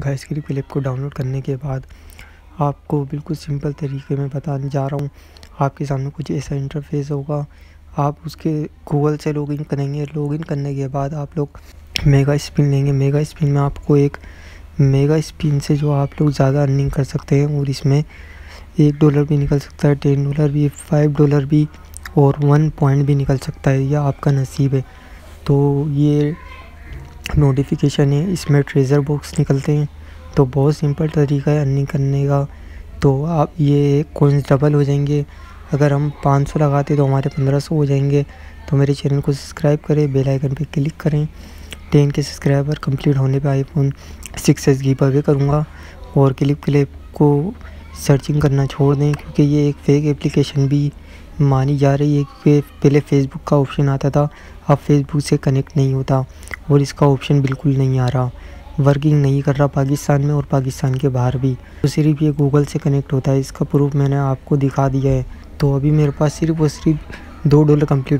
Guys clip को download करने के बाद आपको बिल्कुल सिंपल तरीके में बताने जा रहा हूँ। आपके सामने कुछ ऐसा इंटरफेस होगा, आप उसके गूगल से लॉगिन करेंगे। लॉगिन करने के बाद आप लोग मेगा स्पिन लेंगे। मेगा स्पिन में आपको एक मेगा स्पिन से जो आप लोग ज़्यादा अर्निंग कर सकते हैं, और इसमें $1 भी निकल सकता है, $10 भी, $5 भी और 1 पॉइंट भी निकल सकता है। यह आपका नसीब है। तो ये नोटिफिकेशन है, इसमें ट्रेजर बॉक्स निकलते हैं। तो बहुत सिंपल तरीका है अर्निंग करने का। तो आप ये कॉइन्स डबल हो जाएंगे। अगर हम 500 लगाते तो हमारे 1500 हो जाएंगे। तो मेरे चैनल को सब्सक्राइब करें, बेल आइकन पे क्लिक करें। 10K सब्सक्राइबर कंप्लीट होने पे iPhone 6s गिव अवे करूँगा। और क्लिप को सर्चिंग करना छोड़ दें, क्योंकि ये एक फेक एप्लीकेशन भी मानी जा रही है। कि पहले Facebook का ऑप्शन आता था, अब Facebook से कनेक्ट नहीं होता और इसका ऑप्शन बिल्कुल नहीं आ रहा, वर्किंग नहीं कर रहा पाकिस्तान में और पाकिस्तान के बाहर भी। तो सिर्फ ये गूगल से कनेक्ट होता है, इसका प्रूफ मैंने आपको दिखा दिया है। तो अभी मेरे पास सिर्फ और सिर्फ $2 कंप्लीट